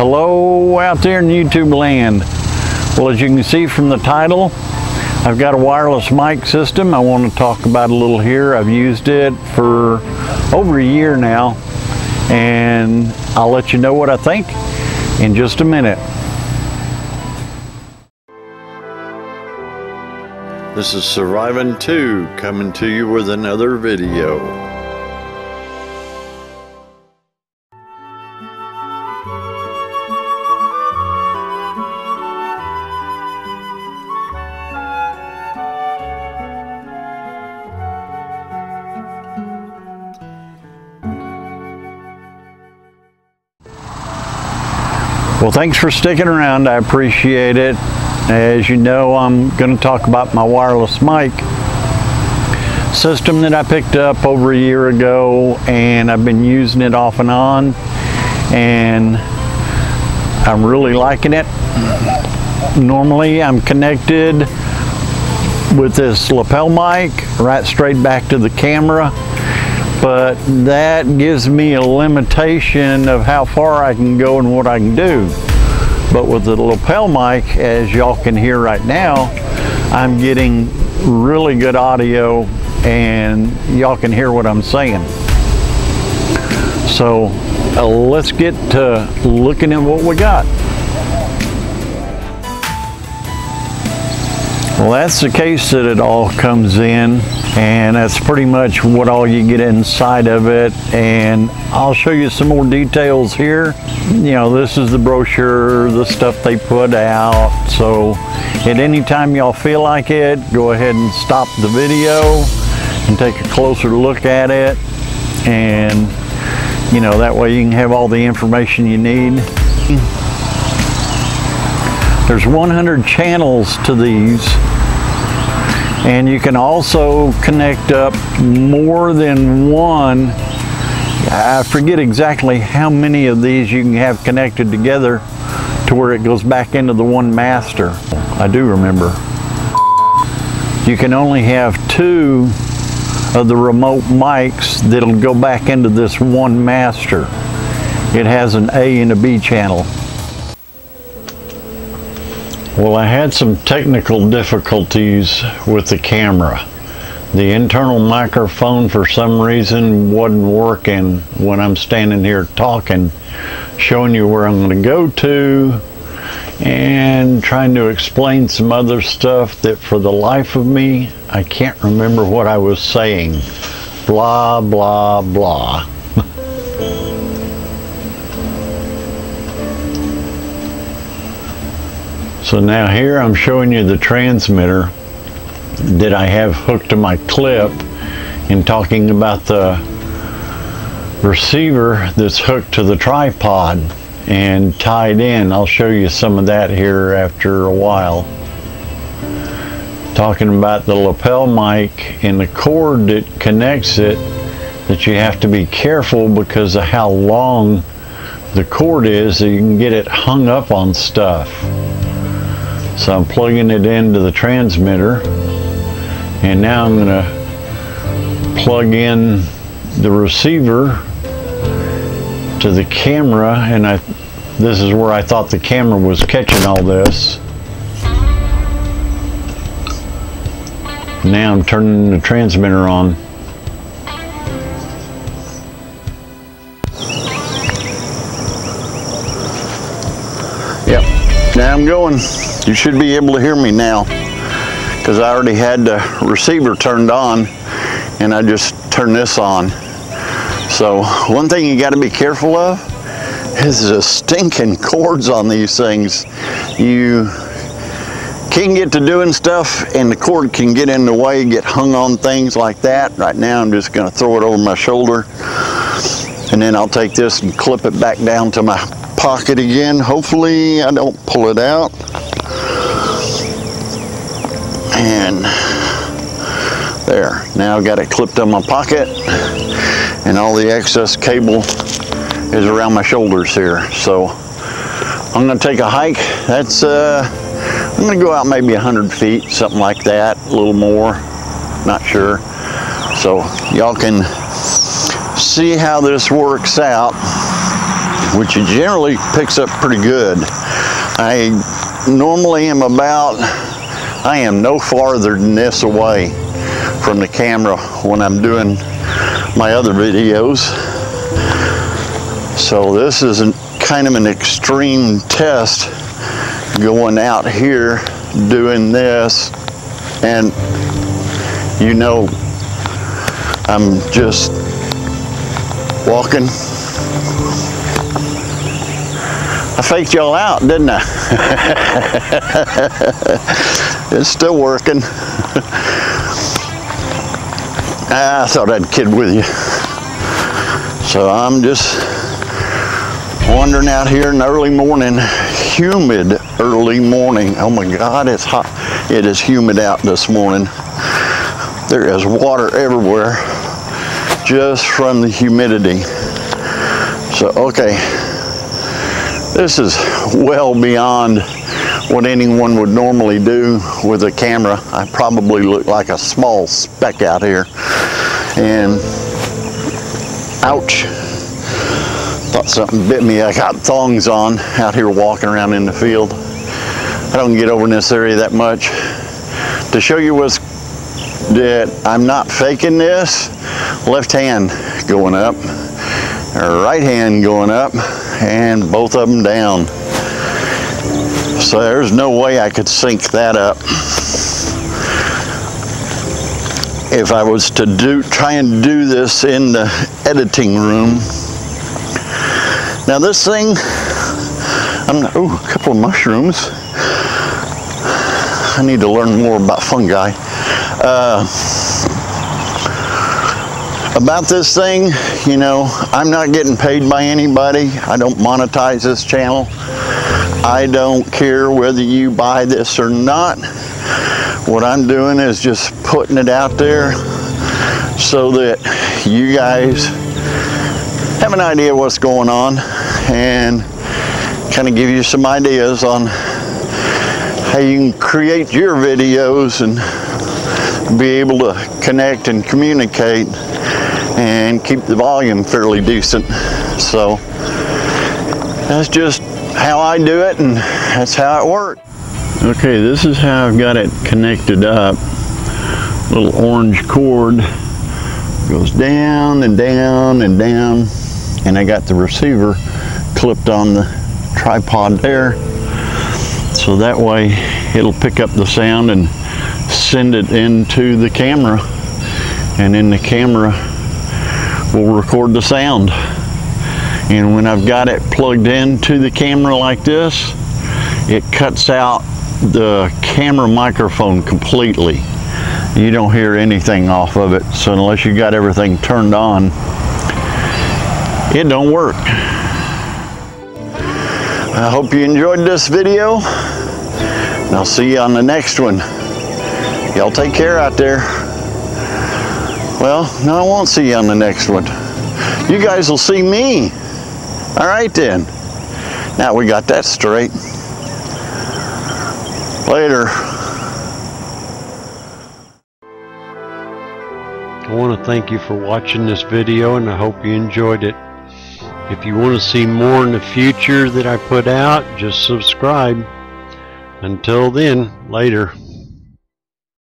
Hello out there in YouTube land. Well, as you can see from the title, I've got a wireless mic system I want to talk about a little here. I've used it for over a year now, and I'll let you know what I think in just a minute. This is SurviveN2 coming to you with another video. Well, thanks for sticking around. I appreciate it. As you know, I'm going to talk about my wireless mic system that I picked up over a year ago, and I've been using it off and on, and I'm really liking it. Normally, I'm connected with this lapel mic right straight back to the camera, but that gives me a limitation of how far I can go and what I can do. But with the lapel mic, as y'all can hear right now, I'm getting really good audio and y'all can hear what I'm saying. So let's get to looking at what we got. Well, that's the case that it all comes in, and that's pretty much what all you get inside of it, and I'll show you some more details here. You know, this is the brochure, the stuff they put out, so at any time y'all feel like it, go ahead and stop the video and take a closer look at it, and you know, that way you can have all the information you need. There's 100 channels to these, and you can also connect up more than one. I forget exactly how many of these you can have connected together to where it goes back into the one master. I do remember. You can only have two of the remote mics that'll go back into this one master. It has an A and a B channel. Well, I had some technical difficulties with the camera. The internal microphone for some reason wasn't working when I'm standing here talking, showing you where I'm going to go to and trying to explain some other stuff that for the life of me, I can't remember what I was saying. Blah, blah, blah. So now here I'm showing you the transmitter that I have hooked to my clip, and talking about the receiver that's hooked to the tripod and tied in. I'll show you some of that here after a while. Talking about the lapel mic and the cord that connects it, that you have to be careful because of how long the cord is, so you can get it hung up on stuff. So I'm plugging it into the transmitter, and now I'm going to plug in the receiver to the camera, and this is where I thought the camera was catching all this. Now I'm turning the transmitter on. Yep, now I'm going. You should be able to hear me now, because I already had the receiver turned on and I just turned this on. So one thing you got to be careful of is the stinking cords on these things. You can get to doing stuff and the cord can get in the way, get hung on things like that. Right now I'm just going to throw it over my shoulder, and then I'll take this and clip it back down to my pocket again. Hopefully I don't pull it out. And there, now I've got it clipped on my pocket, and all the excess cable is around my shoulders here. So I'm going to take a hike. That's I'm going to go out maybe 100 feet, something like that, a little more, not sure. So y'all can see how this works out. which it generally picks up pretty good. I normally am about, I am no farther than this away from the camera when I'm doing my other videos. So this is kind of an extreme test going out here doing this, and you know, I'm just walking. I faked y'all out, didn't I? It's still working. I thought I'd kid with you. So I'm just wandering out here in the early morning, humid early morning. Oh my God, it's hot. It is humid out this morning. There is water everywhere just from the humidity. So, okay, this is well beyond what anyone would normally do with a camera. I probably look like a small speck out here. And, ouch. Thought something bit me. I got thongs on out here walking around in the field. I don't get over in this area that much. To show you what's that I'm not faking this, left hand going up, right hand going up, and both of them down. So there's no way I could sync that up. If I was to try and do this in the editing room. Now this thing, oh, a couple of mushrooms. I need to learn more about fungi. About this thing, you know, I'm not getting paid by anybody. I don't monetize this channel. I don't care whether you buy this or not. What I'm doing is just putting it out there so that you guys have an idea what's going on and kind of give you some ideas on how you can create your videos and be able to connect and communicate and keep the volume fairly decent. So that's just how I do it, and that's how it works. Okay, this is how I've got it connected up. Little orange cord goes down and down and down, and I got the receiver clipped on the tripod there, so that way it'll pick up the sound and send it into the camera, and then the camera will record the sound. And when I've got it plugged into the camera like this, it cuts out the camera microphone completely. You don't hear anything off of it. So unless you got everything turned on, it don't work. I hope you enjoyed this video, and I'll see you on the next one. Y'all take care out there. Well, no, I won't see you on the next one. You guys will see me. All right then. Now we got that straight. Later. I want to thank you for watching this video, and I hope you enjoyed it. If you want to see more in the future that I put out, just subscribe. Until then, later.